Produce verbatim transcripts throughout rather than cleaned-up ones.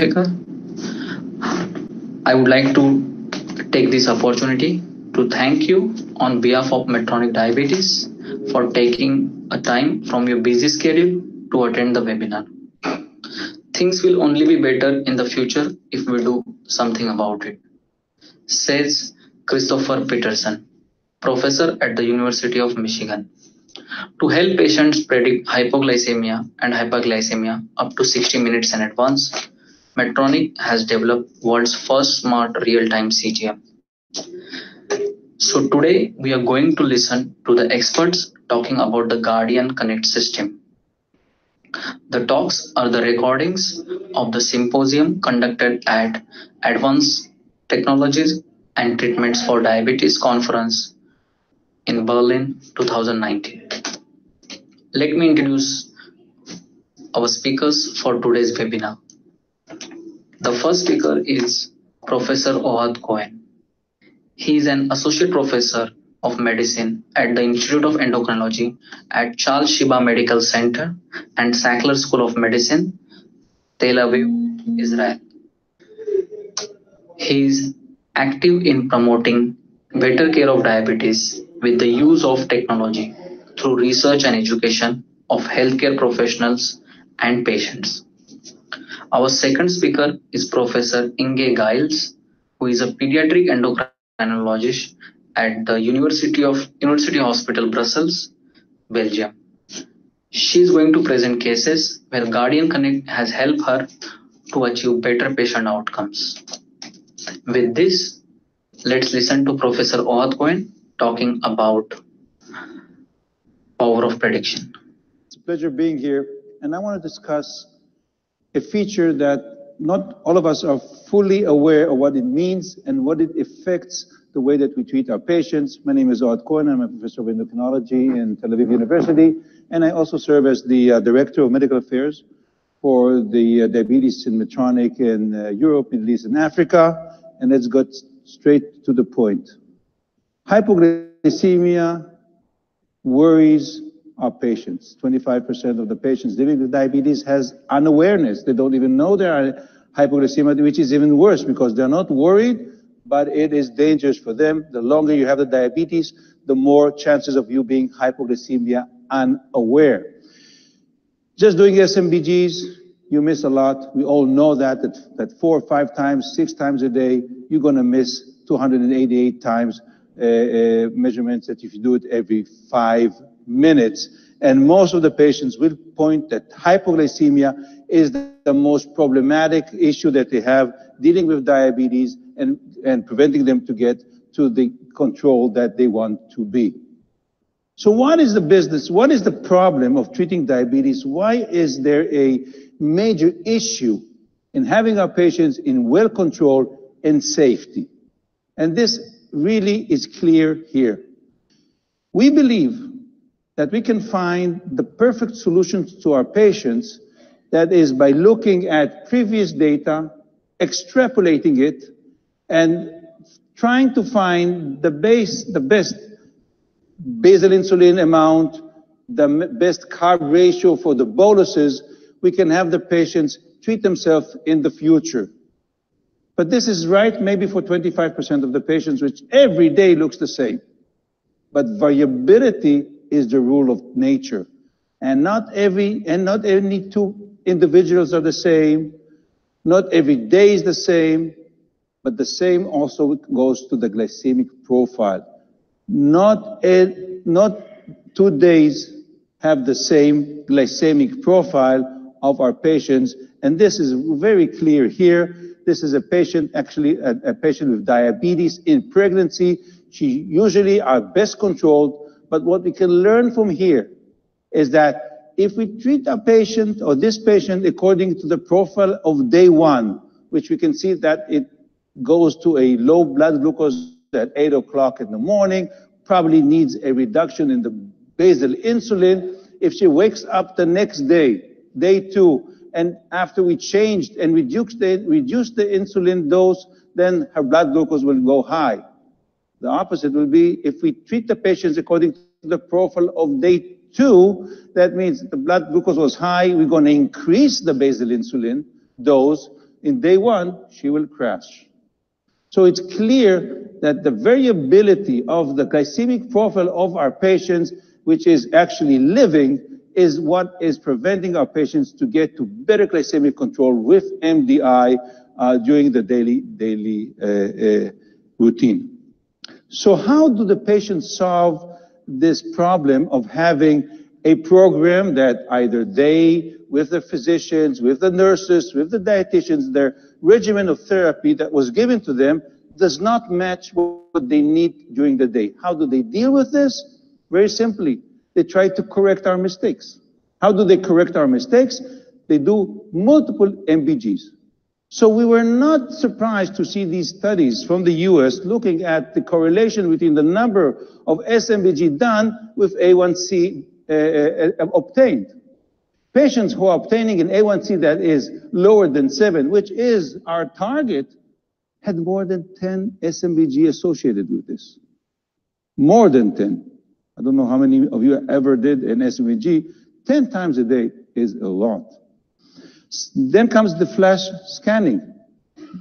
I would like to take this opportunity to thank you on behalf of Medtronic Diabetes for taking a time from your busy schedule to attend the webinar. Things will only be better in the future if we do something about it, says Christopher Peterson, professor at the University of Michigan. To help patients predict hypoglycemia and hyperglycemia up to sixty minutes in advance, Medtronic has developed world's first smart real-time C G M. So today we are going to listen to the experts talking about the Guardian Connect system. The talks are the recordings of the symposium conducted at Advanced Technologies and Treatments for Diabetes Conference in Berlin two thousand nineteen. Let me introduce our speakers for today's webinar. The first speaker is Professor Ohad Cohen. He is an associate professor of medicine at the Institute of Endocrinology at Charles Sheba Medical Center and Sackler School of Medicine, Tel Aviv, Israel. He is active in promoting better care of diabetes with the use of technology through research and education of healthcare professionals and patients. Our second speaker is Professor Inge Giles, who is a pediatric endocrinologist at the University of University Hospital Brussels, Belgium. She is going to present cases where Guardian Connect has helped her to achieve better patient outcomes. With this, let's listen to Professor Ohad Cohen talking about power of prediction. It's a pleasure being here, and I want to discuss a feature that not all of us are fully aware of what it means and what it affects the way that we treat our patients. My name is Ohad Cohen. I'm a professor of endocrinology in Tel Aviv University, and I also serve as the uh, director of medical affairs for the uh, diabetes in Medtronic in uh, Europe, Middle East, and Africa. And let's get straight to the point. Hypoglycemia worries our patients. twenty-five percent of the patients living with diabetes has unawareness. They don't even know they are hypoglycemia, which is even worse because they're not worried, but it is dangerous for them. The longer you have the diabetes, the more chances of you being hypoglycemia unaware. Just doing S M B Gs, you miss a lot. We all know that, that, that four or five times, six times a day, you're gonna miss two hundred eighty-eight times uh, uh, measurements that if you do it every five minutes. And most of the patients will point that hypoglycemia is the most problematic issue that they have dealing with diabetes and, and preventing them to get to the control that they want to be. So what is the business? What is the problem of treating diabetes? Why is there a major issue in having our patients in well control and safety? And this really is clear here. We believe that we can find the perfect solutions to our patients, that is by looking at previous data, extrapolating it, and trying to find the base, the best basal insulin amount, the best carb ratio for the boluses, we can have the patients treat themselves in the future. But this is right maybe for twenty-five percent of the patients, which every day looks the same. But variability is the rule of nature, and not every and not any two individuals are the same, not every day is the same, but the same also goes to the glycemic profile. Not a, not two days have the same glycemic profile of our patients, and this is very clear here. This is a patient, actually a, a patient with diabetes in pregnancy. She usually are best controlled. But what we can learn from here is that if we treat a patient or this patient according to the profile of day one, which we can see that it goes to a low blood glucose at eight o'clock in the morning, probably needs a reduction in the basal insulin. If she wakes up the next day, day two, and after we changed and reduced the, reduced the insulin dose, then her blood glucose will go high. The opposite will be if we treat the patients according to the profile of day two, that means the blood glucose was high, we're going to increase the basal insulin dose, in day one, she will crash. So it's clear that the variability of the glycemic profile of our patients, which is actually living, is what is preventing our patients to get to better glycemic control with M D I uh, during the daily daily uh, uh, routine. So how do the patients solve this problem of having a program that either they, with the physicians, with the nurses, with the dietitians, their regimen of therapy that was given to them does not match what they need during the day? How do they deal with this? Very simply, they try to correct our mistakes. How do they correct our mistakes? They do multiple M B Gs. So we were not surprised to see these studies from the U S looking at the correlation between the number of S M B G done with A one C uh, obtained. Patients who are obtaining an A one C that is lower than seven, which is our target, had more than ten S M B G associated with this. More than ten. I don't know how many of you ever did an S M B G. ten times a day is a lot. Then comes the flash scanning.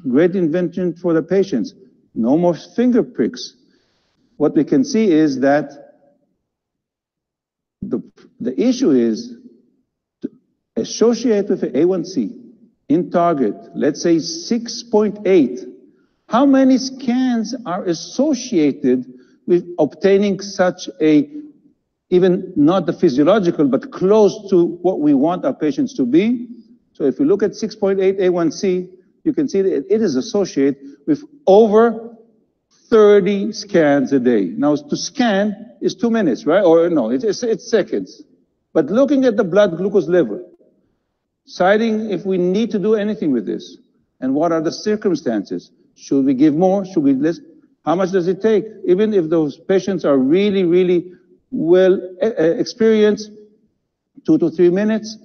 Great invention for the patients. No more finger pricks. What we can see is that the, the issue is associated with A one C in target, let's say six point eight, how many scans are associated with obtaining such a, even not the physiological, but close to what we want our patients to be? So if you look at six point eight A one C, you can see that it is associated with over thirty scans a day. Now, to scan is two minutes, right? Or no, it's, it's seconds. But looking at the blood glucose level, deciding if we need to do anything with this, and what are the circumstances? Should we give more? Should we less? How much does it take? Even if those patients are really, really well experienced, two to three minutes,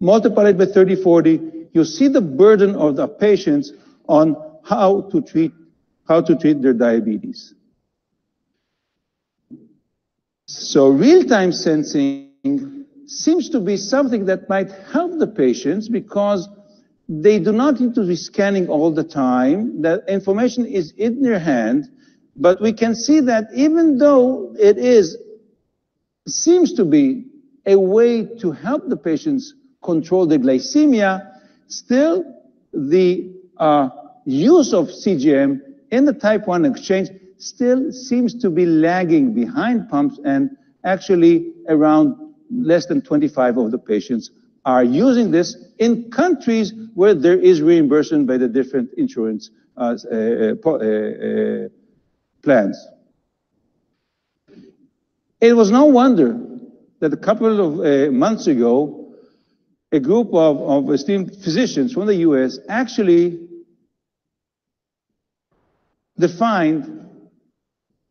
multiply it by thirty, forty, you see the burden of the patients on how to treat, how to treat their diabetes. So real-time sensing seems to be something that might help the patients because they do not need to be scanning all the time. That information is in their hand, but we can see that even though it is, seems to be a way to help the patients control the glycemia, still the uh, use of C G M in the type one exchange still seems to be lagging behind pumps, and actually around less than twenty-five of the patients are using this in countries where there is reimbursement by the different insurance uh, uh, uh, plans. It was no wonder that a couple of uh, months ago, a group of, of esteemed physicians from the U S actually defined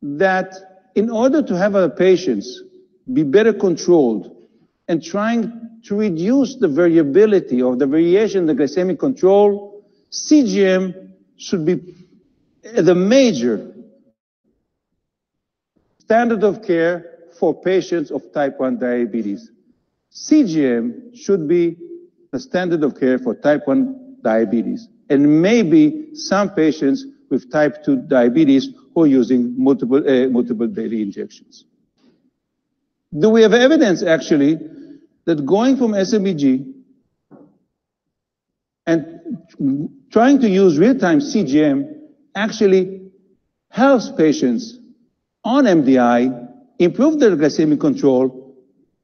that in order to have our patients be better controlled and trying to reduce the variability or the variation in the glycemic control, C G M should be the major standard of care for patients of type one diabetes. C G M should be the standard of care for type one diabetes, and maybe some patients with type two diabetes who are using multiple, uh, multiple daily injections. Do we have evidence, actually, that going from S M B G and trying to use real-time C G M actually helps patients on M D I improve their glycemic control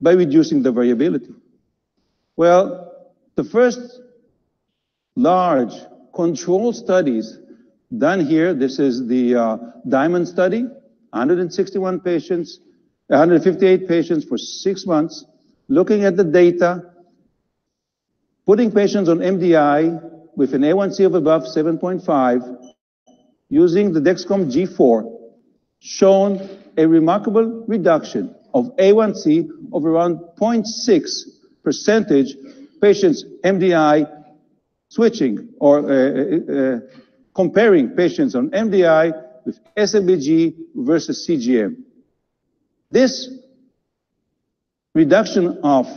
by reducing the variability? Well, the first large control studies done here, this is the uh, Diamond study, one hundred sixty-one patients, one hundred fifty-eight patients for six months, looking at the data, putting patients on M D I with an A one C of above seven point five, using the Dexcom G four, shown a remarkable reduction of A one C of around zero point six percentage patients M D I switching, or uh, uh, comparing patients on M D I with S M B G versus C G M. This reduction of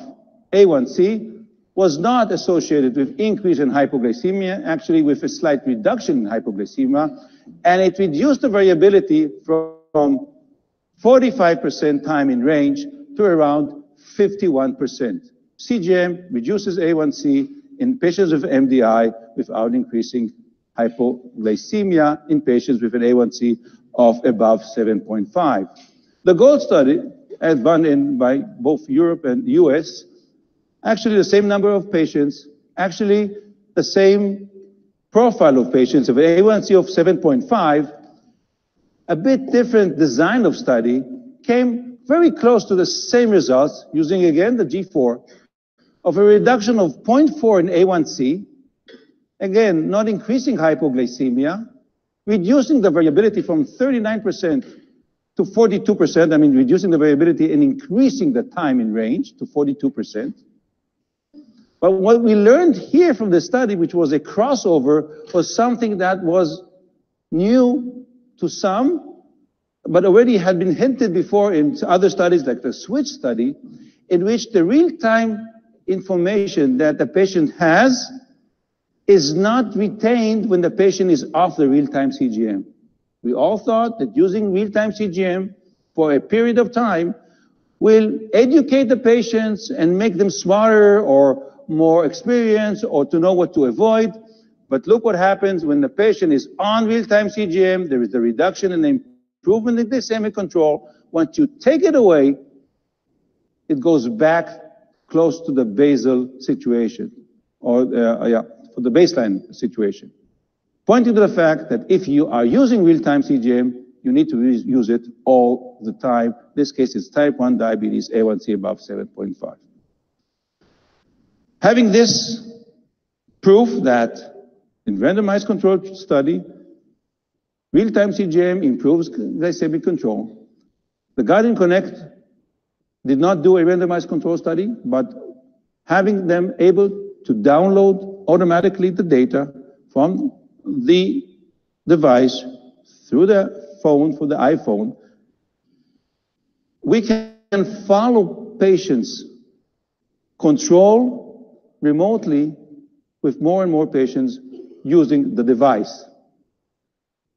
A one C was not associated with increase in hypoglycemia, actually with a slight reduction in hypoglycemia, and it reduced the variability from forty-five percent time in range to around fifty-one percent. C G M reduces A one C in patients with M D I without increasing hypoglycemia in patients with an A one C of above seven point five. The GOLD study, as done in by both Europe and U S, actually the same number of patients, actually the same profile of patients of A one C of seven point five, a bit different design of study, came very close to the same results using again the G four of a reduction of zero point four in A one C, again, not increasing hypoglycemia, reducing the variability from thirty-nine percent to forty-two percent, I mean, reducing the variability and increasing the time in range to forty-two percent. But what we learned here from the study, which was a crossover, was something that was new to some, but already had been hinted before in other studies like the switch study, in which the real-time information that the patient has is not retained when the patient is off the real-time C G M. We all thought that using real-time C G M for a period of time will educate the patients and make them smarter or more experienced or to know what to avoid. But look what happens when the patient is on real-time C G M. There is a reduction and improvement in glycemic control. Once you take it away, it goes back close to the basal situation or uh, yeah, for the baseline situation, pointing to the fact that if you are using real-time C G M, you need to use it all the time. In this case, it's type one diabetes, A one C above seven point five. Having this proof that in randomized controlled study, real-time C G M improves glycemic control, the Guardian Connect did not do a randomized control study, but having them able to download automatically the data from the device through the phone, for the iPhone, we can follow patients' control remotely with more and more patients using the device.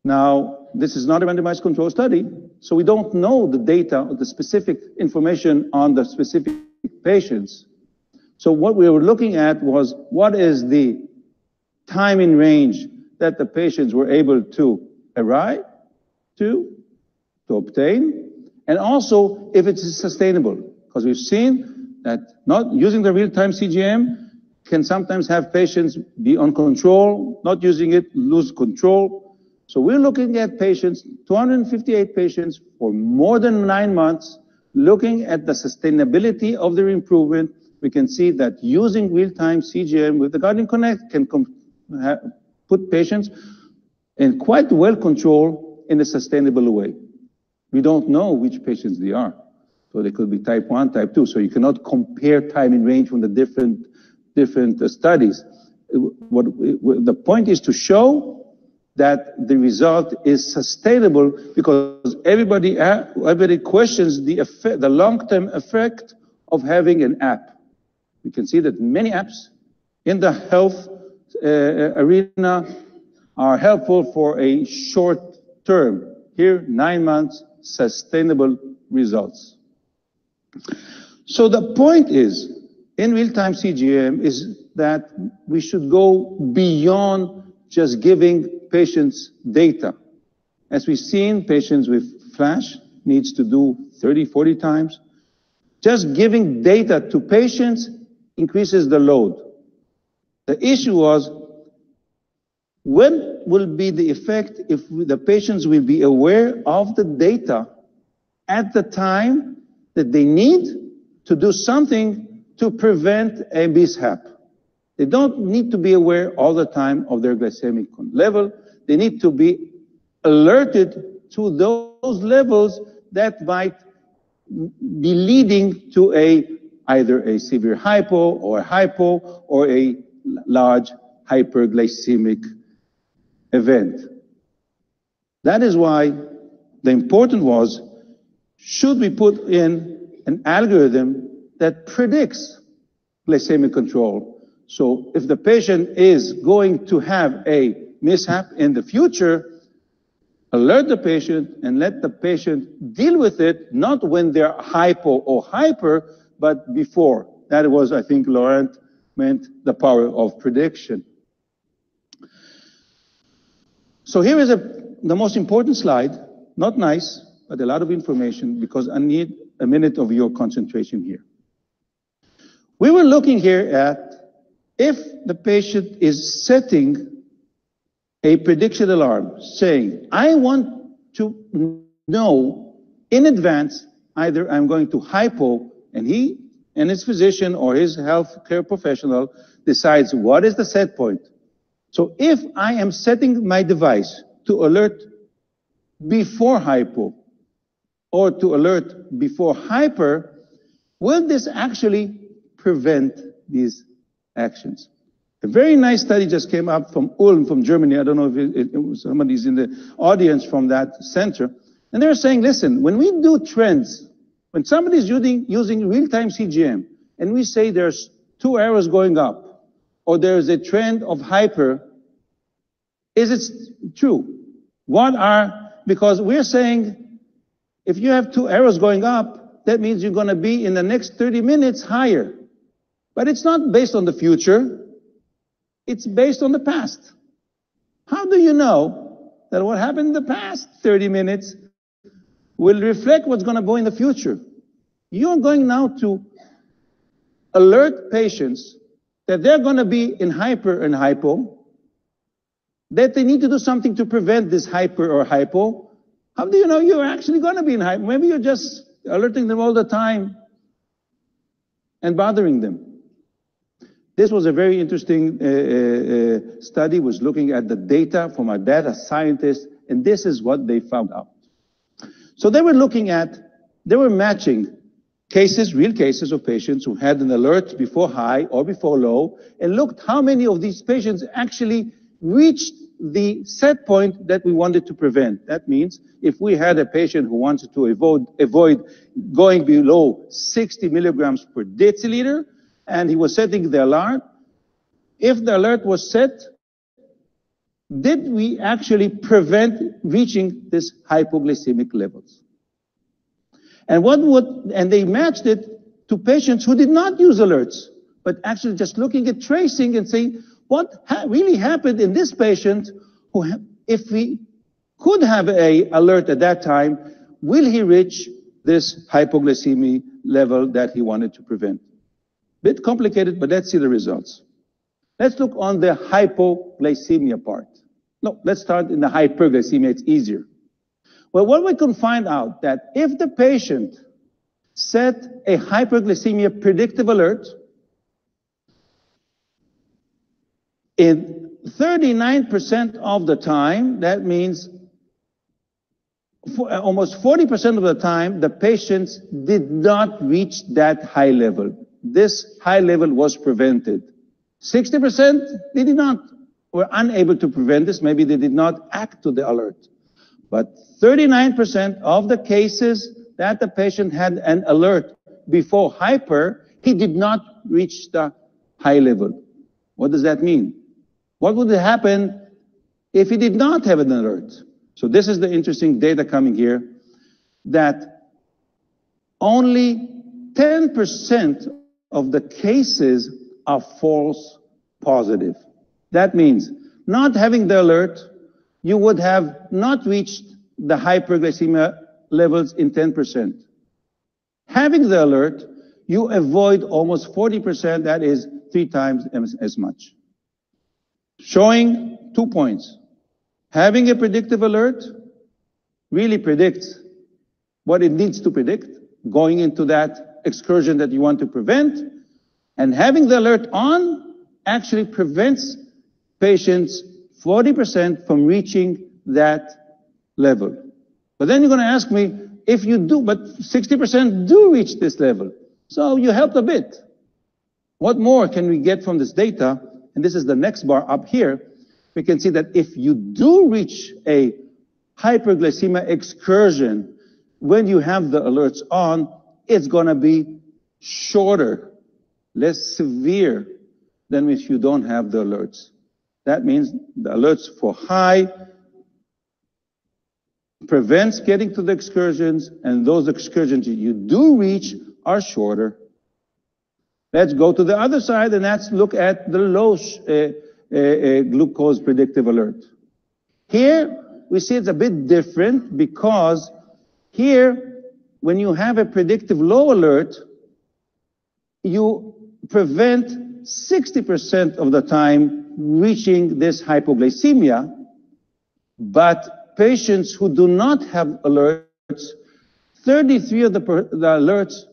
Now, this is not a randomized control study, so we don't know the data or the specific information on the specific patients. So what we were looking at was what is the time in range that the patients were able to arrive to, to obtain, and also if it's sustainable, because we've seen that not using the real-time C G M can sometimes have patients be on control, not using it, lose control. So we're looking at patients, two hundred fifty-eight patients for more than nine months, looking at the sustainability of their improvement. We can see that using real-time C G M with the Guardian Connect can put patients in quite well control in a sustainable way. We don't know which patients they are. So they could be type one, type two. So you cannot compare time in range from the different, different uh, studies. What, what, the point is to show that the result is sustainable, because everybody, everybody questions the, effect, the long-term effect of having an app. We can see that many apps in the health uh, arena are helpful for a short term. Here, nine months, sustainable results. So the point is, in real-time C G M, is that we should go beyond just giving patients data. As we've seen, patients with flash needs to do thirty, forty times. Just giving data to patients increases the load. The issue was, when will be the effect if the patients will be aware of the data at the time that they need to do something to prevent a mishap? They don't need to be aware all the time of their glycemic level. They need to be alerted to those levels that might be leading to a either a severe hypo or hypo or a large hyperglycemic event. That is why the important was, should we put in an algorithm that predicts glycemic control. So if the patient is going to have a mishap in the future, alert the patient and let the patient deal with it, not when they're hypo or hyper, but before. That was, I think, Laurent meant the power of prediction. So here is a, the most important slide, not nice, but a lot of information because I need a minute of your concentration here. We were looking here at if the patient is setting a prediction alarm saying, I want to know in advance, either I'm going to hypo, and he and his physician or his healthcare professional decides what is the set point. So if I am setting my device to alert before hypo or to alert before hyper, will this actually prevent these actions? A very nice study just came up from Ulm, from Germany. I don't know if it, it, somebody's in the audience from that center. And they're saying, listen, when we do trends, when somebody's using, using real-time C G M, and we say there's two arrows going up, or there's a trend of hyper, is it true? What are, because we're saying, if you have two arrows going up, that means you're gonna be in the next thirty minutes higher. But it's not based on the future, it's based on the past. How do you know that what happened in the past thirty minutes will reflect what's gonna go in the future? You're going now to alert patients that they're going to be in hyper and hypo, that they need to do something to prevent this hyper or hypo. How do you know you're actually going to be in hyper? Maybe you're just alerting them all the time and bothering them. This was a very interesting uh, uh, study, was looking at the data from our data scientists, and this is what they found out. So they were looking at, they were matching cases, real cases of patients who had an alert before high or before low, and looked how many of these patients actually reached the set point that we wanted to prevent. That means if we had a patient who wanted to avoid, avoid going below sixty milligrams per deciliter, and he was setting the alarm, if the alert was set, did we actually prevent reaching this hypoglycemic levels? And what would, and they matched it to patients who did not use alerts, but actually just looking at tracing and saying what ha really happened in this patient who, if we could have a alert at that time, will he reach this hypoglycemia level that he wanted to prevent? Bit complicated, but let's see the results. Let's look on the hypoglycemia part. No, let's start in the hyperglycemia, it's easier. Well, what we can find out that if the patient set a hyperglycemia predictive alert, in thirty-nine percent of the time, that means for almost forty percent of the time, the patients did not reach that high level. This high level was prevented. sixty percent, they did not, were unable to prevent this. Maybe they did not act to the alert. But thirty-nine percent of the cases that the patient had an alert before hyper, he did not reach the high level. What does that mean? What would happen if he did not have an alert? So this is the interesting data coming here, that only ten percent of the cases are false positive. That means not having the alert, you would have not reached the hyperglycemia levels in ten percent. Having the alert, you avoid almost forty percent, that is three times as much. Showing two points. Having a predictive alert really predicts what it needs to predict, going into that excursion that you want to prevent, and having the alert on actually prevents patients forty percent from reaching that level. But then you're going to ask me, if you do, but sixty percent do reach this level. So you helped a bit. What more can we get from this data? And this is the next bar up here. We can see that if you do reach a hyperglycemia excursion, when you have the alerts on, it's going to be shorter less severe than if you don't have the alerts. That means the alerts for high prevents getting to the excursions, and those excursions you do reach are shorter. Let's go to the other side, and let's look at the low uh, uh, glucose predictive alert. Here, we see it's a bit different because here, when you have a predictive low alert, you prevent sixty percent of the time reaching this hypoglycemia, but patients who do not have alerts, thirty-three of the, per, the alerts,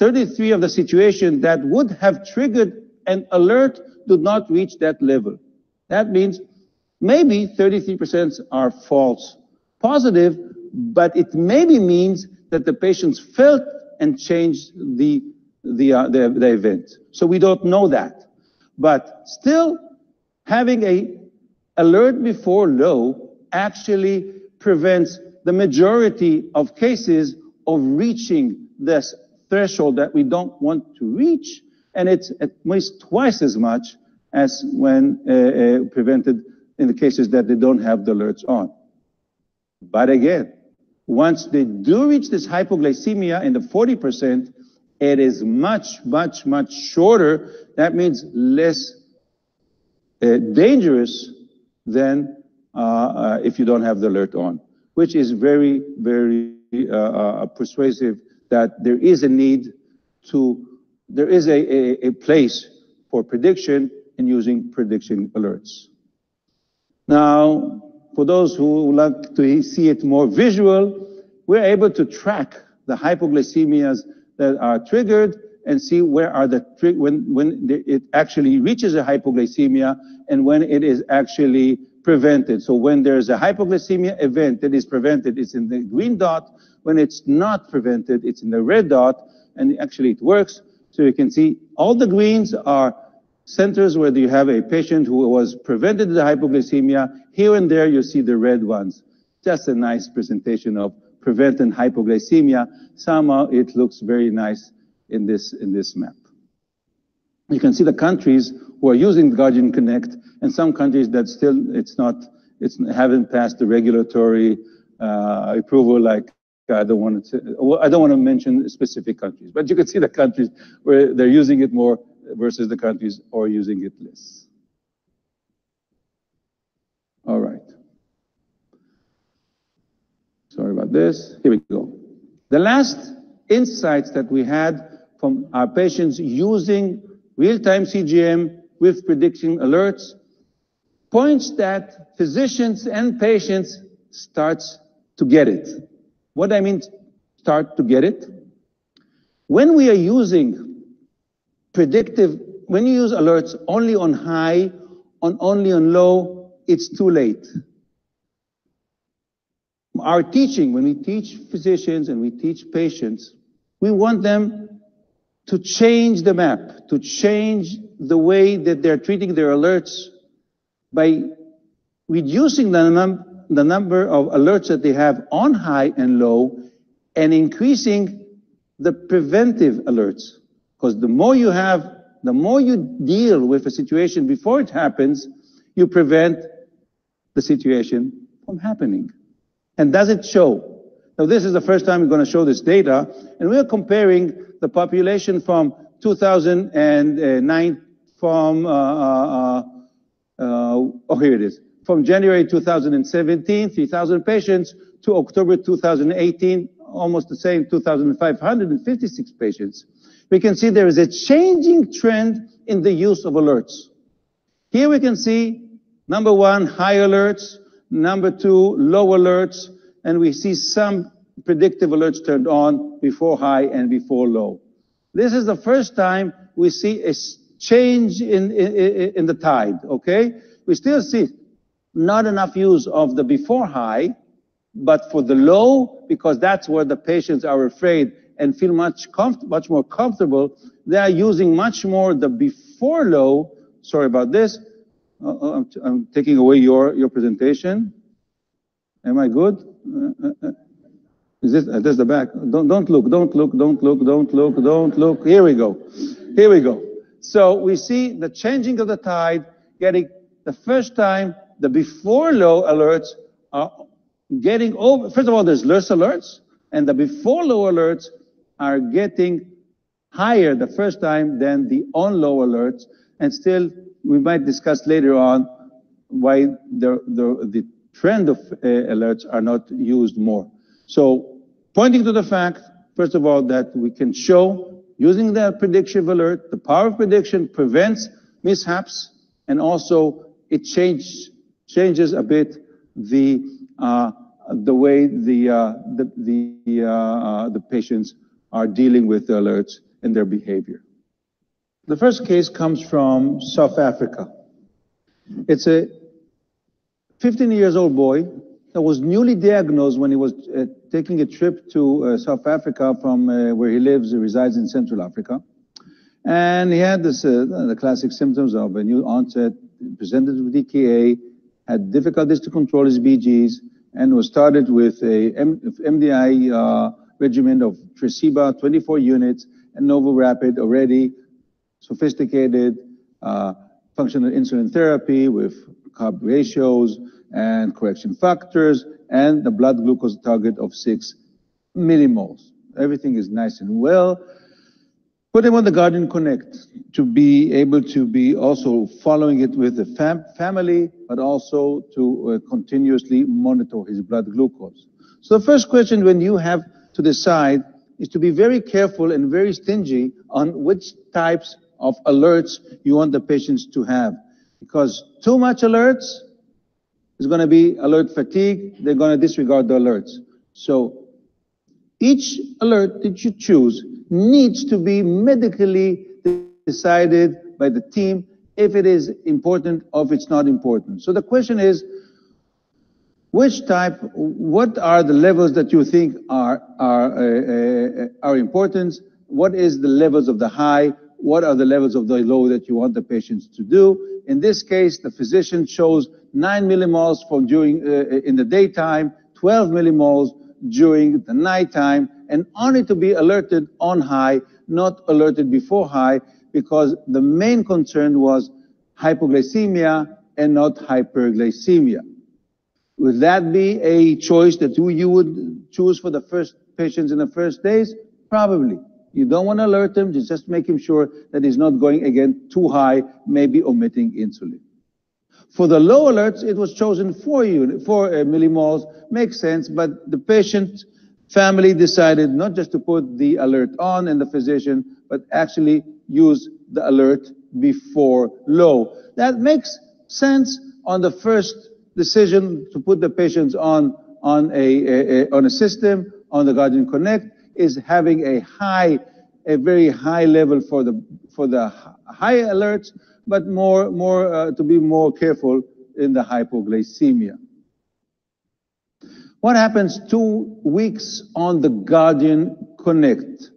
thirty-three of the situation that would have triggered an alert do not reach that level. That means maybe thirty-three percent are false positive, but it maybe means that the patients felt and changed the, the, uh, the, the event. So we don't know that. But still, having a alert before low actually prevents the majority of cases of reaching this threshold that we don't want to reach, and it's at least twice as much as when uh, uh, prevented in the cases that they don't have the alerts on. But again, once they do reach this hypoglycemia in the forty percent, it is much, much, much shorter. That means less Uh, dangerous than uh, uh, if you don't have the alert on, which is very, very uh, uh, persuasive that there is a need to, there is a, a, a place for prediction and using prediction alerts. Now, for those who would like to see it more visual, we're able to track the hypoglycemias that are triggered and see where are the when when it actually reaches a hypoglycemia and when it is actually prevented. So when there's a hypoglycemia event that is prevented, it's in the green dot. When it's not prevented, it's in the red dot, and actually it works. So you can see all the greens are centers where you have a patient who was prevented the hypoglycemia. Here and there you see the red ones. Just a nice presentation of prevent and hypoglycemia. Somehow it looks very nice in this, in this map. You can see the countries who are using Guardian Connect, and some countries that still it's not, it's haven't passed the regulatory uh, approval. Like I don't want to, I don't want to mention specific countries, but you can see the countries where they're using it more versus the countries or using it less. All right. Sorry about this. Here we go. The last insights that we had from our patients using real-time C G M with prediction alerts points that physicians and patients starts to get it. What I mean start to get it? When we are using predictive, when you use alerts only on high, on only on low, it's too late. Our teaching, when we teach physicians and we teach patients, we want them to change the map, to change the way that they're treating their alerts by reducing the, num the number of alerts that they have on high and low and increasing the preventive alerts. Because the more you have, the more you deal with a situation before it happens, you prevent the situation from happening. And does it show? Now, this is the first time we're going to show this data, and we're comparing the population from two thousand nine, from, uh, uh, uh, oh, here it is, from January two thousand seventeen, three thousand patients, to October two thousand eighteen, almost the same, two thousand five hundred fifty-six patients. We can see there is a changing trend in the use of alerts. Here we can see, number one, high alerts, number two, low alerts, and we see some predictive alerts turned on before high and before low. This is the first time we see a change in, in, in the tide, okay? We still see not enough use of the before high, but for the low, because that's where the patients are afraid and feel much, comf much more comfortable, they are using much more the before low, sorry about this, Uh-oh, I'm, I'm taking away your, your presentation. Am I good? Uh, uh, is this, uh, this the back? Don't, don't look, don't look, don't look, don't look, don't look. Here we go. Here we go. So we see the changing of the tide, getting the first time the before low alerts are getting over. First of all, there's less alerts, and the before low alerts are getting higher the first time than the on low alerts. And still, we might discuss later on why the, the, the trend of uh, alerts are not used more. So pointing to the fact, first of all, that we can show using the predictive alert, the power of prediction prevents mishaps, and also it change, changes a bit the uh, the way the uh, the the, uh, the patients are dealing with the alerts and their behavior. The first case comes from South Africa. It's a fifteen years old boy that was newly diagnosed when he was uh, taking a trip to uh, South Africa from uh, where he lives, he resides in Central Africa. And he had this, uh, the classic symptoms of a new onset, presented with D K A, had difficulties to control his B Gs, and was started with a M D I uh, regimen of Tresiba, twenty-four units, and NovoRapid already, sophisticated uh, functional insulin therapy with carb ratios and correction factors, and the blood glucose target of six millimoles. Everything is nice and well. Put him on the Guardian Connect to be able to be also following it with the fam family, but also to uh, continuously monitor his blood glucose. So the first question when you have to decide is to be very careful and very stingy on which types of alerts you want the patients to have. Because too much alerts is going to be alert fatigue. They're going to disregard the alerts. So each alert that you choose needs to be medically decided by the team if it is important or if it's not important. So the question is, which type, what are the levels that you think are, are, uh, are important? What is the levels of the high? What are the levels of the low that you want the patients to do? In this case, the physician chose nine millimoles for during, uh, in the daytime, twelve millimoles during the nighttime, and only to be alerted on high, not alerted before high, because the main concern was hypoglycemia and not hyperglycemia. Would that be a choice that you would choose for the first patients in the first days? Probably. You don't want to alert him, just make him sure that he's not going again too high, maybe omitting insulin. For the low alerts, it was chosen four, unit, four uh, millimoles. Makes sense, but the patient family decided not just to put the alert on and the physician, but actually use the alert before low. That makes sense on the first decision to put the patients on, on, a, a, a, on a system, on the Guardian Connect, is having a high, a very high level for the for the high alerts, but more more uh, to be more careful in the hypoglycemia. What happens two weeks on the Guardian Connect?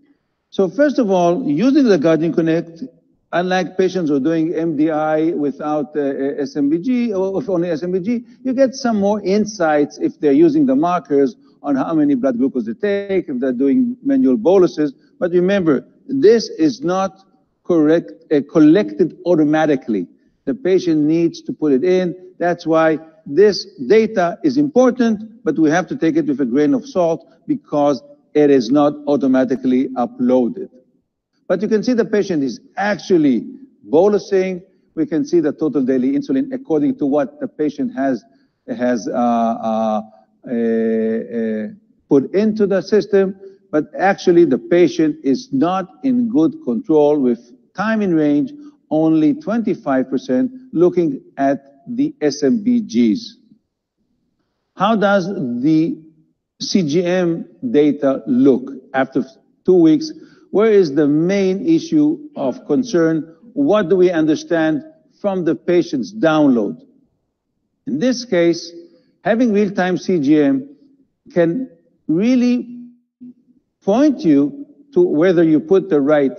So first of all, using the Guardian Connect, unlike patients who are doing M D I without uh, S M B G or only S M B G, you get some more insights if they're using the markers on how many blood glucose they take, if they're doing manual boluses. But remember, this is not correct, uh, collected automatically. The patient needs to put it in. That's why this data is important, but we have to take it with a grain of salt because it is not automatically uploaded. But you can see the patient is actually bolusing. We can see the total daily insulin according to what the patient has, has uh, uh, Uh, uh, put into the system, but actually the patient is not in good control with time in range, only twenty-five percent looking at the S M B Gs. How does the C G M data look after two weeks? Where is the main issue of concern? What do we understand from the patient's download? In this case, having real-time C G M can really point you to whether you put the right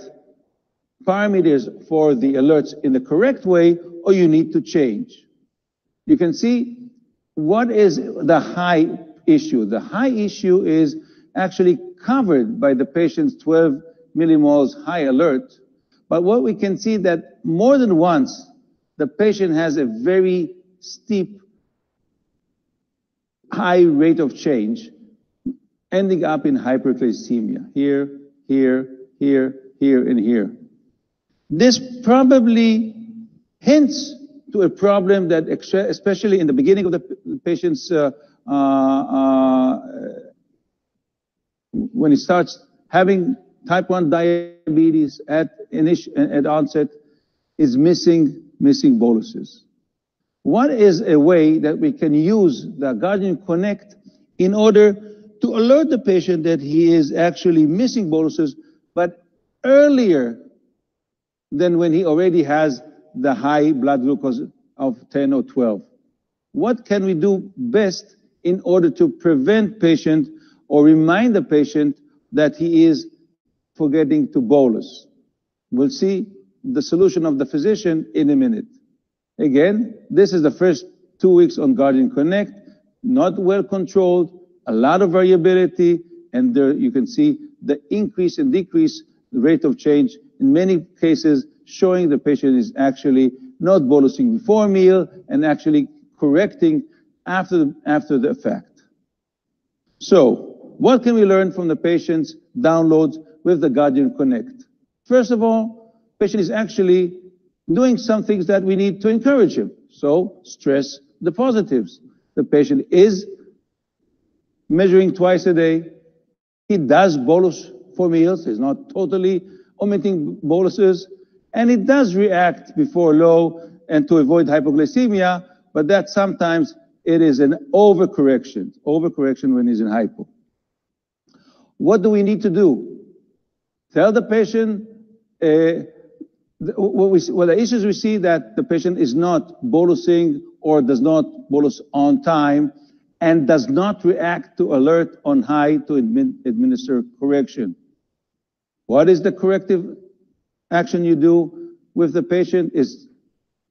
parameters for the alerts in the correct way or you need to change. You can see what is the high issue. The high issue is actually covered by the patient's twelve millimoles high alert, But what we can see that more than once, the patient has a very steep, high rate of change, ending up in hyperglycemia here, here, here, here, and here. This probably hints to a problem that, especially in the beginning of the patient's, uh, uh, uh, when he starts having type one diabetes at, at onset, is missing, missing boluses. What is a way that we can use the Guardian Connect in order to alert the patient that he is actually missing boluses, but earlier than when he already has the high blood glucose of ten or twelve? What can we do best in order to prevent patient or remind the patient that he is forgetting to bolus? We'll see the solution of the physician in a minute. Again, this is the first two weeks on Guardian Connect, not well controlled, a lot of variability, and there you can see the increase and decrease rate of change in many cases, showing the patient is actually not bolusing before meal and actually correcting after the, after the fact. So, what can we learn from the patient's downloads with the Guardian Connect? First of all, the patient is actually doing some things that we need to encourage him. So, stress the positives. The patient is measuring twice a day. He does bolus for meals. He's not totally omitting boluses. And it does react before low and to avoid hypoglycemia, but that sometimes it is an overcorrection, overcorrection when he's in hypo. What do we need to do? Tell the patient, uh, what we, well, the issues we see that the patient is not bolusing or does not bolus on time and does not react to alert on high to admin, administer correction. What is the corrective action you do with the patient is,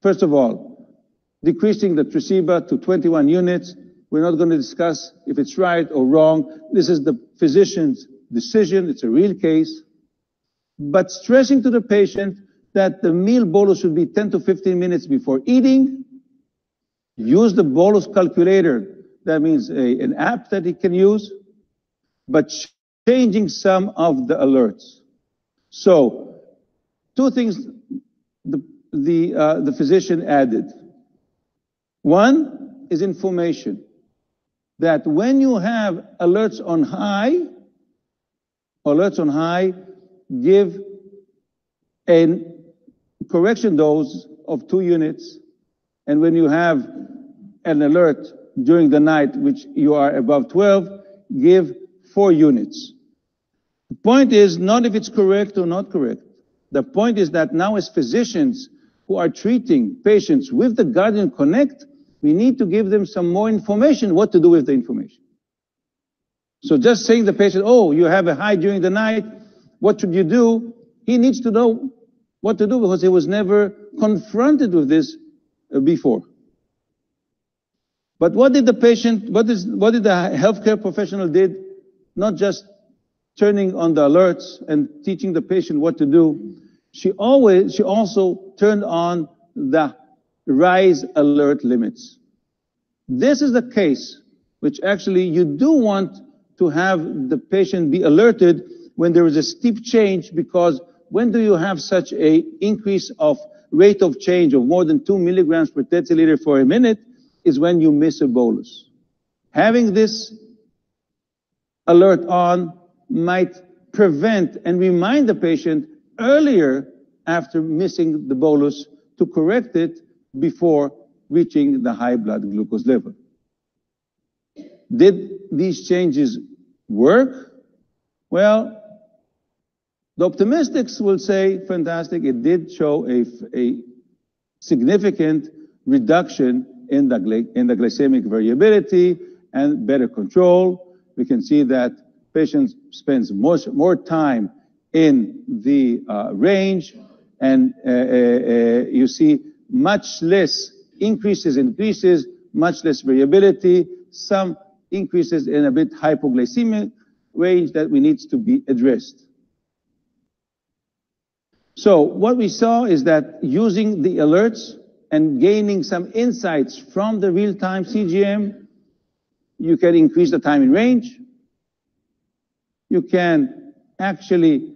first of all, decreasing the Tresiba to twenty-one units. We're not going to discuss if it's right or wrong. This is the physician's decision. It's a real case. But stressing to the patient that the meal bolus should be ten to fifteen minutes before eating. Use the bolus calculator. That means a, an app that he can use, but changing some of the alerts. So, two things the, the, uh, the physician added. One is information, that when you have alerts on high, alerts on high give a correction dose of two units, and when you have an alert during the night, which you are above twelve, give four units. The point is not if it's correct or not correct. The point is that now as physicians who are treating patients with the Guardian Connect, we need to give them some more information what to do with the information. So just saying to the patient, oh, you have a high during the night, what should you do? He needs to know what to do because he was never confronted with this before. But what did the patient, what, is, what did the healthcare professional did? Not just turning on the alerts and teaching the patient what to do, she always, she also turned on the rise alert limits. This is the case which actually you do want to have the patient be alerted when there is a steep change, because when do you have such a increase of rate of change of more than two milligrams per deciliter for a minute is when you miss a bolus. Having this alert on might prevent and remind the patient earlier after missing the bolus to correct it before reaching the high blood glucose level. Did these changes work? Well, the optimists will say, fantastic, it did show a, a significant reduction in the, in the glycemic variability and better control. We can see that patient spends much more time in the uh, range, and uh, uh, uh, you see much less increases and decreases, much less variability, some increases in a bit hypoglycemic range that we need to be addressed. So what we saw is that using the alerts and gaining some insights from the real-time C G M, you can increase the time in range. You can actually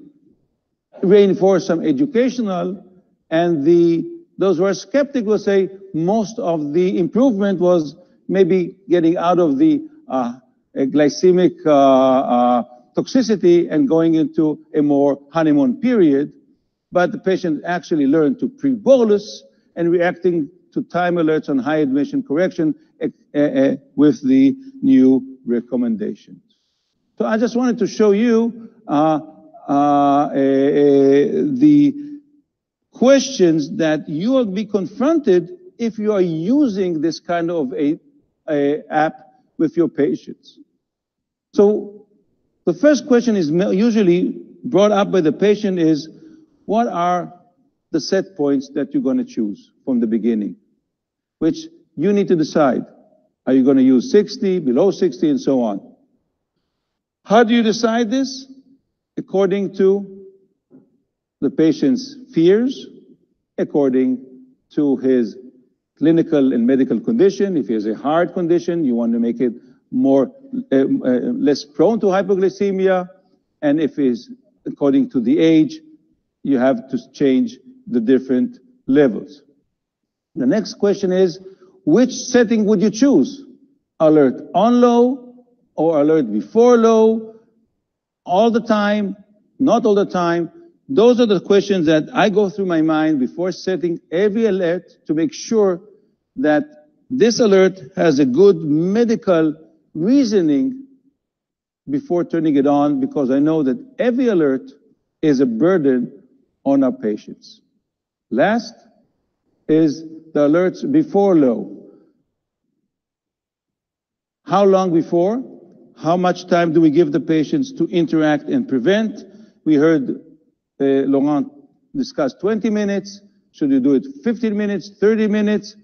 reinforce some educational, and the those who are skeptical will say most of the improvement was maybe getting out of the uh, glycemic uh, uh, toxicity and going into a more honeymoon period, but the patient actually learned to pre-bolus and reacting to time alerts on high admission correction uh, uh, with the new recommendations. So I just wanted to show you uh, uh, uh, the questions that you will be confronted if you are using this kind of a, a app with your patients. So the first question is usually brought up by the patient is, what are the set points that you're going to choose from the beginning, which you need to decide. Are you going to use sixty, below sixty, and so on? How do you decide this? According to the patient's fears, according to his clinical and medical condition. If he has a heart condition, you want to make it more uh, uh, less prone to hypoglycemia. And if it's according to the age, you have to change the different levels. The next question is, which setting would you choose? Alert on low or alert before low? All the time, not all the time. Those are the questions that I go through my mind before setting every alert to make sure that this alert has a good medical reasoning before turning it on, because I know that every alert is a burden on our patients. Last is the alerts before low. How long before? How much time do we give the patients to interact and prevent? We heard uh, Laurent discuss twenty minutes. Should you do it fifteen minutes, thirty minutes?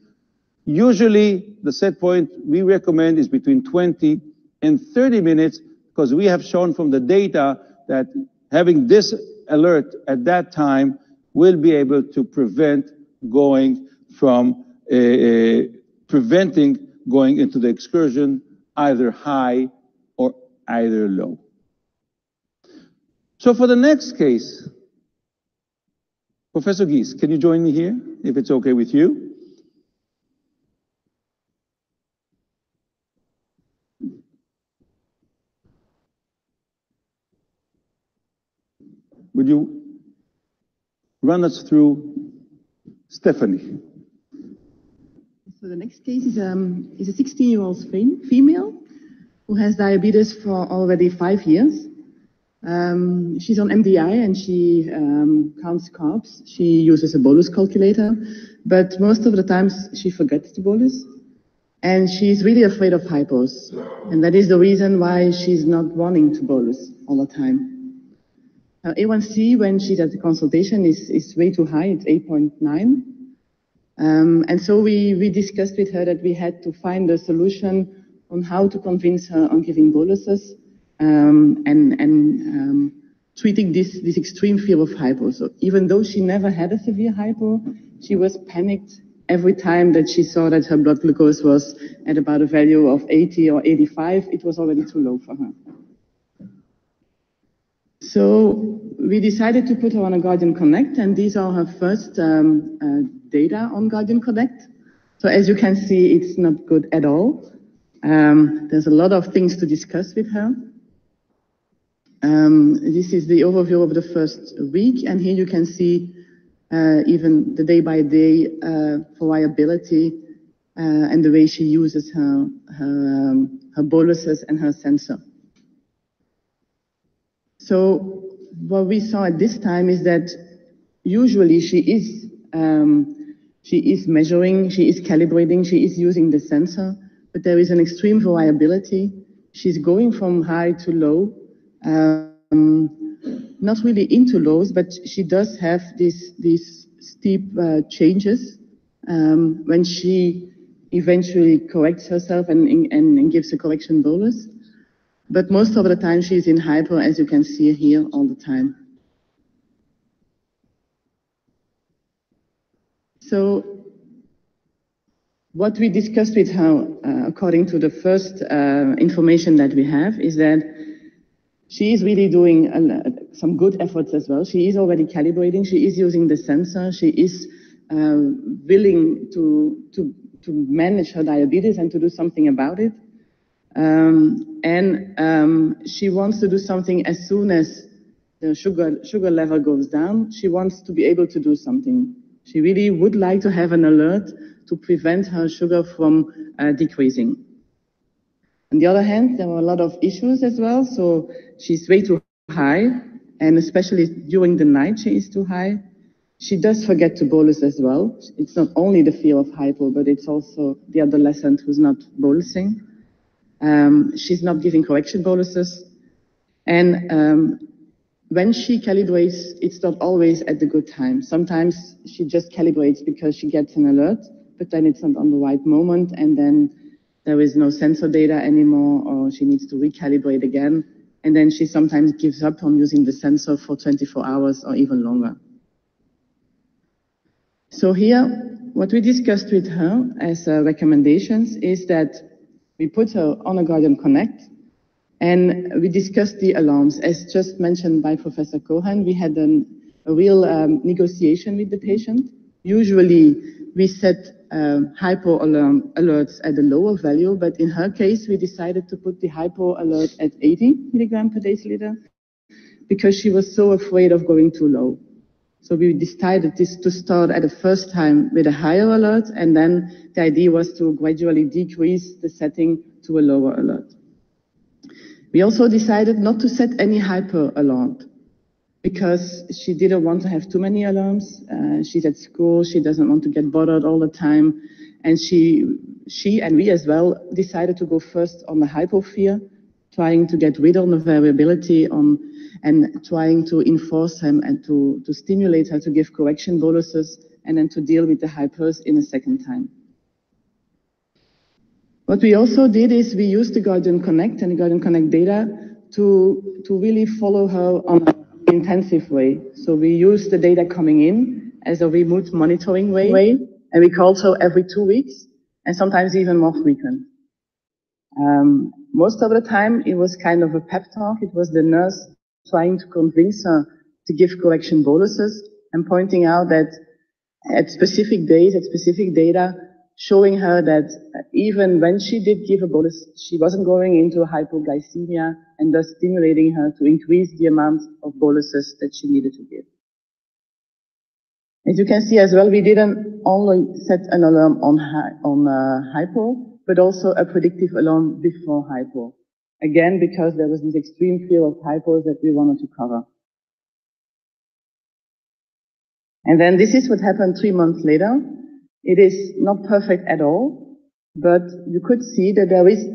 Usually the set point we recommend is between twenty and thirty minutes, because we have shown from the data that having this alert at that time will be able to prevent going from uh, uh, preventing going into the excursion, either high or either low. So for the next case, Professor Gies, can you join me here if it's okay with you? Would you run us through Stephanie? So the next case is, um, is a sixteen-year-old female who has diabetes for already five years. Um, she's on M D I and she um, counts carbs. She uses a bolus calculator, but most of the times she forgets the bolus. And she's really afraid of hypos. And that is the reason why she's not wanting to bolus all the time. Uh, A one C when she's at the consultation is, is way too high, it's eight point nine. Um, and so we, we discussed with her that we had to find a solution on how to convince her on giving boluses um, and, and um, treating this, this extreme fear of hypo. So even though she never had a severe hypo, she was panicked every time that she saw that her blood glucose was at about a value of eighty or eighty-five, it was already too low for her. So we decided to put her on a Guardian Connect, and these are her first um, uh, data on Guardian Connect. So as you can see, it's not good at all. Um, there's a lot of things to discuss with her. Um, this is the overview of the first week, and here you can see uh, even the day-by-day -day, uh, variability uh, and the way she uses her, her, um, her boluses and her sensor. So what we saw at this time is that usually she is um, she is measuring, she is calibrating, she is using the sensor, but there is an extreme variability. She's going from high to low, um, not really into lows, but she does have these these steep uh, changes um, when she eventually corrects herself and and, and gives a correction bolus. But most of the time she's in hypo, as you can see here all the time. So what we discussed with her, uh, according to the first uh, information that we have, is that she is really doing a, some good efforts as well. She is already calibrating. She is using the sensor. She is uh, willing to, to, to manage her diabetes and to do something about it. Um, and um, she wants to do something as soon as the sugar, sugar level goes down. She wants to be able to do something. She really would like to have an alert to prevent her sugar from uh, decreasing. On the other hand, there were a lot of issues as well. So she's way too high, and especially during the night, she is too high. She does forget to bolus as well. It's not only the fear of hypo, but it's also the adolescent who's not bolusing. Um, she's not giving correction boluses. And um, when she calibrates, it's not always at the good time. Sometimes she just calibrates because she gets an alert, but then it's not on the right moment, and then there is no sensor data anymore, or she needs to recalibrate again. And then she sometimes gives up on using the sensor for twenty-four hours or even longer. So here, what we discussed with her as uh, recommendations is that we put her on a Guardian Connect, and we discussed the alarms. As just mentioned by Professor Cohen, we had an, a real um, negotiation with the patient. Usually, we set uh, hypo alarm alerts at a lower value, but in her case, we decided to put the hypo alert at eighty milligrams per deciliter because she was so afraid of going too low. So we decided this to start at the first time with a higher alert, and then the idea was to gradually decrease the setting to a lower alert. We also decided not to set any hyper alarm because she didn't want to have too many alarms. Uh, she's at school, she doesn't want to get bothered all the time. And she, she and we as well decided to go first on the hypo fear, trying to get rid of the variability on and trying to enforce him and to, to stimulate her to give correction boluses and then to deal with the hypers in a second time. What we also did is we used the Guardian Connect and the Guardian Connect data to, to really follow her on an intensive way. So we used the data coming in as a remote monitoring way, way and we called her every two weeks and sometimes even more frequent. Um, most of the time it was kind of a pep talk. It was the nurse trying to convince her to give correction boluses and pointing out that at specific days, at specific data, showing her that even when she did give a bolus, she wasn't going into hypoglycemia and thus stimulating her to increase the amount of boluses that she needed to give. As you can see as well, we didn't only set an alarm on, on uh, hypo, but also a predictive alarm before hypo. Again, because there was this extreme fear of hypos that we wanted to cover. And then this is what happened three months later. It is not perfect at all, but you could see that there is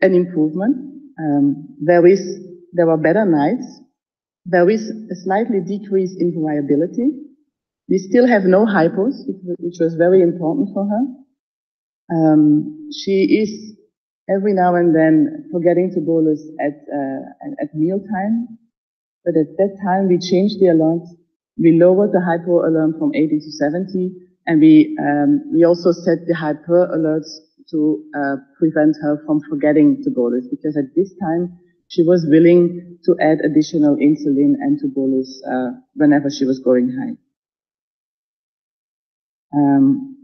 an improvement. Um, there is, there were better nights. There is a slightly decrease in variability. We still have no hypos, which was very important for her. Um, she is every now and then forgetting to bolus at, uh, at mealtime. But at that time, we changed the alarms. We lowered the hypo alarm from eighty to seventy. And we, um, we also set the hyper alerts to uh, prevent her from forgetting to bolus, because at this time, she was willing to add additional insulin and to bolus uh, whenever she was going high. Um,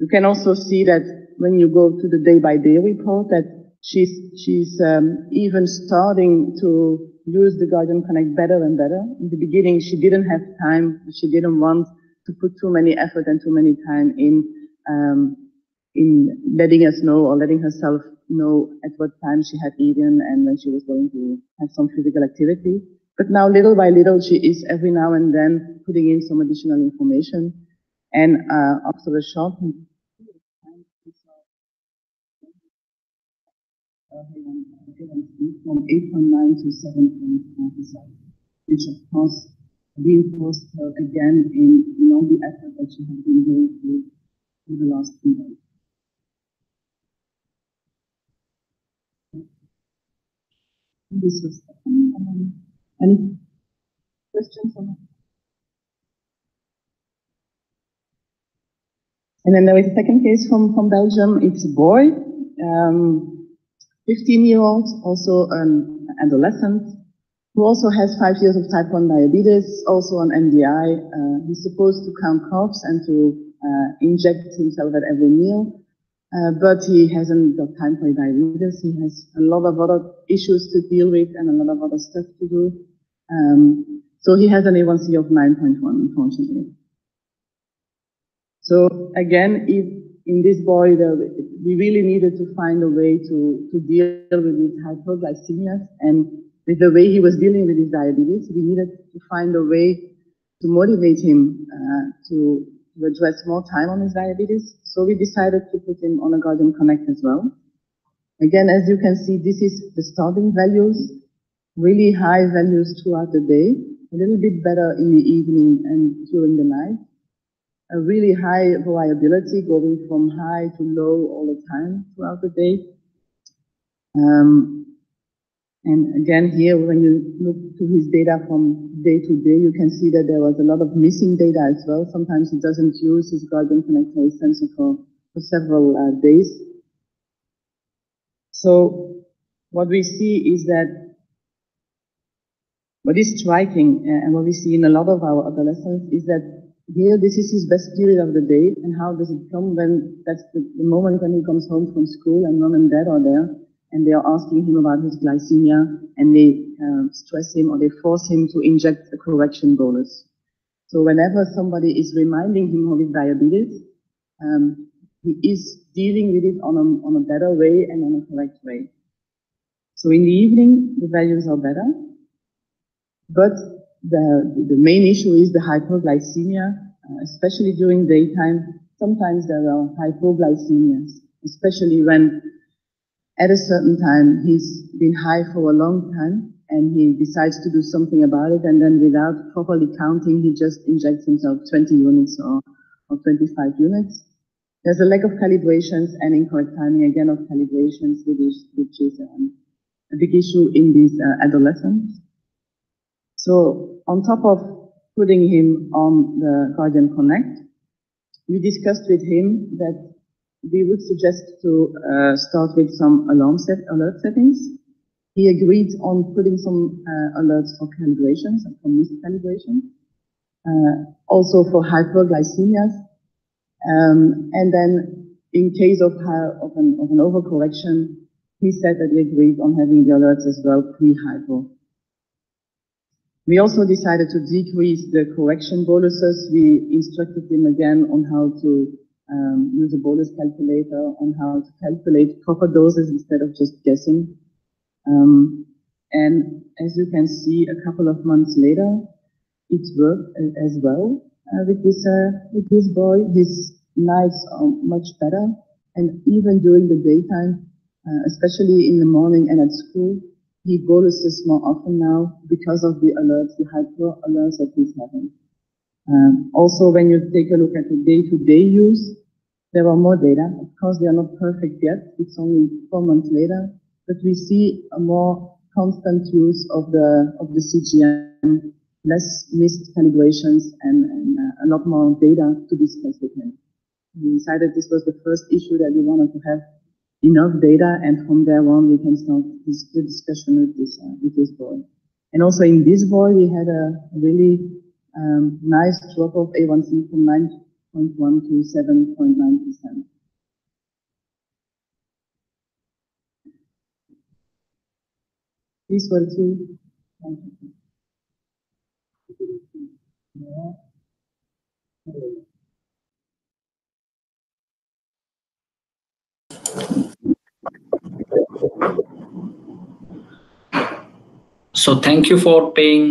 you can also see that when you go to the day-by-day report, that she's she's um, even starting to use the Guardian Connect better and better. In the beginning, she didn't have time. She didn't want to put too many effort and too many time in um, in letting us know or letting herself know at what time she had eaten and when she was going to have some physical activity. But now, little by little, she is every now and then putting in some additional information. And uh, after the short from eight point nine to seven point four percent, which of course reinforced her again in, in all the effort that she had been going through in the last few days. This was um, any questions on that? And then there is a second case from, from Belgium. It's a boy, um, fifteen year old, also an adolescent, who also has five years of type one diabetes, also on M D I. Uh, he's supposed to count carbs and to uh, inject himself at every meal, uh, but he hasn't got time for diabetes. He has a lot of other issues to deal with and a lot of other stuff to do. Um, so he has an A one C of nine point one, unfortunately. So again, if in this boy, the, we really needed to find a way to, to deal with these hypoglycemia, and with the way he was dealing with his diabetes, we needed to find a way to motivate him uh, to address more time on his diabetes. So we decided to put him on a Guardian Connect as well. Again, as you can see, this is the starting values, really high values throughout the day, a little bit better in the evening and during the night. A really high variability, going from high to low all the time throughout the day. Um, And again, here, when you look to his data from day to day, you can see that there was a lot of missing data as well. Sometimes he doesn't use his Guardian Connect sensor for, for several uh, days. So what we see is that what is striking, uh, and what we see in a lot of our adolescents, is that here, this is his best period of the day. And how does it come when that's the, the moment when he comes home from school and mom and dad are there? And they are asking him about his glycemia, and they uh, stress him or they force him to inject a correction bolus. So whenever somebody is reminding him of his diabetes, um, he is dealing with it on a, on a better way and on a correct way. So in the evening, the values are better, but the, the main issue is the hypoglycemia, uh, especially during daytime. Sometimes there are hypoglycemias, especially when at a certain time, he's been high for a long time, and he decides to do something about it, and then without properly counting, he just injects himself twenty units or, or twenty-five units. There's a lack of calibrations and incorrect timing, again, of calibrations, which is, which is um, a big issue in these uh, adolescents. So on top of putting him on the Guardian Connect, we discussed with him that we would suggest to uh, start with some alarm set alert settings. He agreed on putting some uh, alerts for calibrations and for miscalibrations, uh, also for hyperglycemias, um, and then in case of, uh, of, an, of an overcorrection, he said that he agreed on having the alerts as well pre-hypo. We also decided to decrease the correction boluses. We instructed him again on how to Um, use a bolus calculator, on how to calculate proper doses instead of just guessing. Um, and as you can see, a couple of months later, it worked as well uh, with this uh, with this boy. His nights are much better, and even during the daytime, uh, especially in the morning and at school, he boluses more often now because of the alerts, the hyper alerts that he's having. Um, also, when you take a look at the day-to-day use, there are more data. Of course, they are not perfect yet. It's only four months later, but we see a more constant use of the of the C G M, less missed calibrations, and, and uh, a lot more data to discuss with him. We decided this was the first issue that we wanted to have enough data, and from there on, we can start this discussion with this uh, with this boy. And also in this boy, we had a really Um, nice drop of A one C from nine point one to seven point nine percent. These were two. So thank you for paying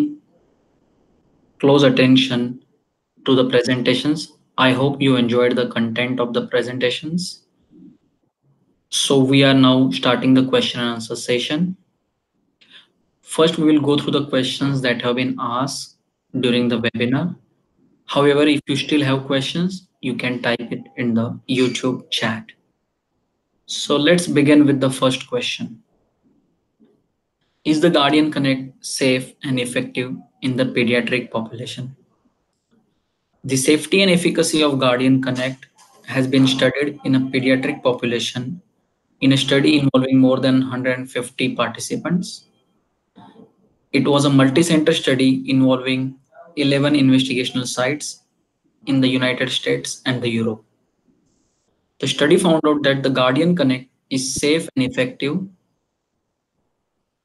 close attention to the presentations. I hope you enjoyed the content of the presentations. So we are now starting the question and answer session. First, we will go through the questions that have been asked during the webinar. However, if you still have questions, you can type it in the YouTube chat. So let's begin with the first question. Is the Guardian Connect safe and effective in the pediatric population? The safety and efficacy of Guardian Connect has been studied in a pediatric population in a study involving more than one hundred fifty participants. It was a multi-center study involving eleven investigational sites in the United States and the Europe. The study found out that the Guardian Connect is safe and effective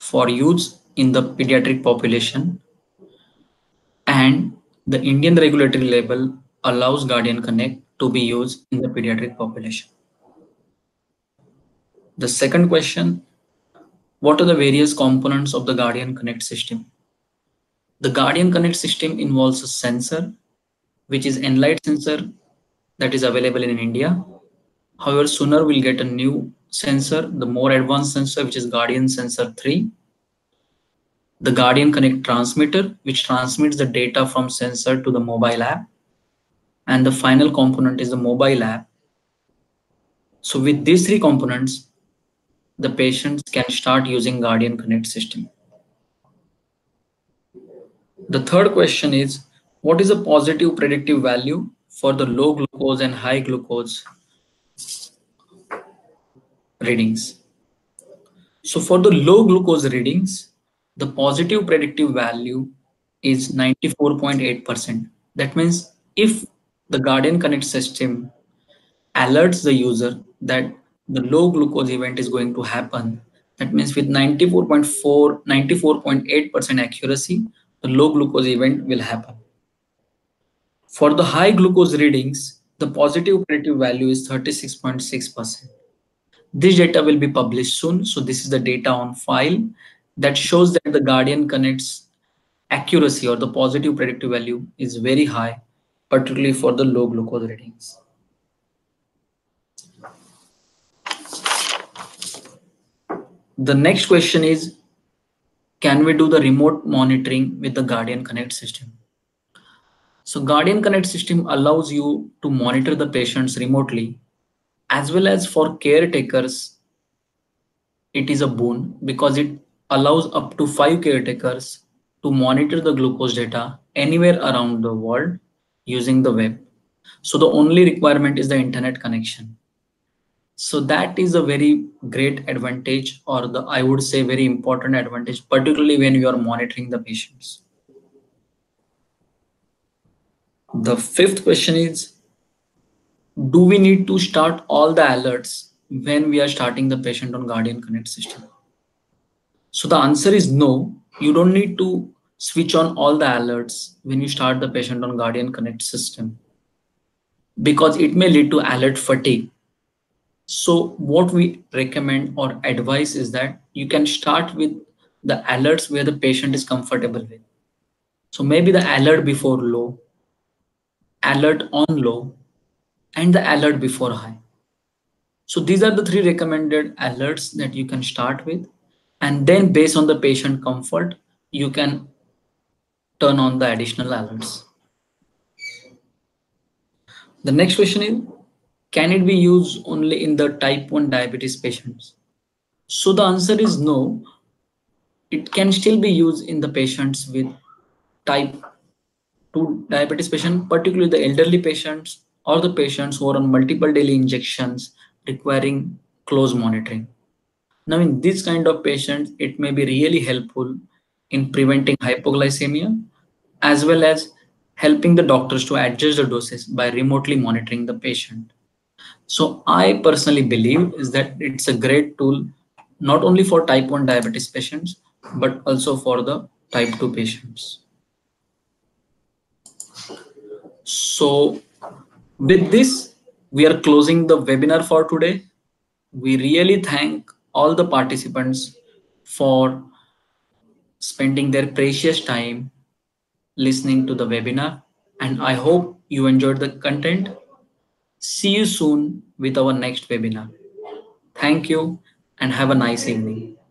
for use in the pediatric population, and the Indian regulatory label allows Guardian Connect to be used in the pediatric population. The second question, what are the various components of the Guardian Connect system? The Guardian Connect system involves a sensor, which is Enlite sensor that is available in India. However, sooner we'll get a new sensor, the more advanced sensor, which is Guardian Sensor three. The Guardian Connect transmitter, which transmits the data from sensor to the mobile app. And the final component is the mobile app. So with these three components, the patients can start using Guardian Connect system. The third question is, what is the positive predictive value for the low glucose and high glucose readings? So for the low glucose readings, the positive predictive value is ninety-four point eight percent. That means if the Guardian Connect system alerts the user that the low glucose event is going to happen, that means with ninety-four point four, ninety-four point eight percent accuracy, the low glucose event will happen. For the high glucose readings, the positive predictive value is thirty-six point six percent. This data will be published soon. So this is the data on file that shows that the Guardian Connect's accuracy or the positive predictive value is very high, particularly for the low glucose readings. The next question is, can we do the remote monitoring with the Guardian Connect system? So Guardian Connect system allows you to monitor the patients remotely, as well as for caretakers. It is a boon because it allows up to five caretakers to monitor the glucose data anywhere around the world using the web. So the only requirement is the internet connection. So that is a very great advantage, or the, I would say, very important advantage, particularly when you are monitoring the patients. The fifth question is, do we need to start all the alerts when we are starting the patient on Guardian Connect system? So the answer is no, you don't need to switch on all the alerts when you start the patient on Guardian Connect system, because it may lead to alert fatigue. So what we recommend or advise is that you can start with the alerts where the patient is comfortable with. So maybe the alert before low, alert on low, and the alert before high. So these are the three recommended alerts that you can start with. And then based on the patient comfort, you can turn on the additional alerts. The next question is, can it be used only in the type one diabetes patients? So the answer is no. It can still be used in the patients with type two diabetes patients, particularly the elderly patients or the patients who are on multiple daily injections requiring close monitoring. Now in this kind of patients, it may be really helpful in preventing hypoglycemia, as well as helping the doctors to adjust the doses by remotely monitoring the patient. So I personally believe is that it's a great tool, not only for type one diabetes patients, but also for the type two patients. So with this, we are closing the webinar for today. We really thank all the participants for spending their precious time listening to the webinar, and I hope you enjoyed the content. See you soon with our next webinar. Thank you and have a nice evening.